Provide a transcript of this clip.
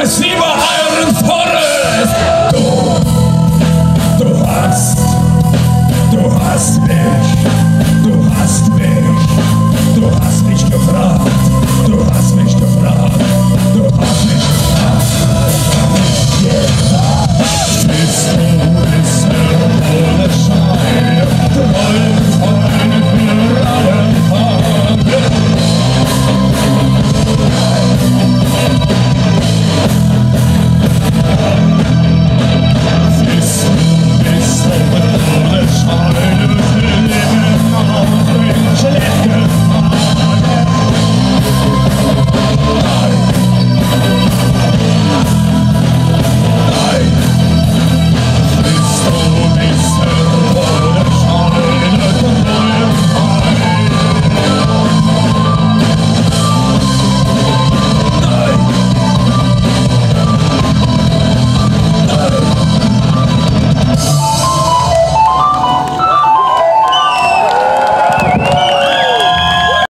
placebo.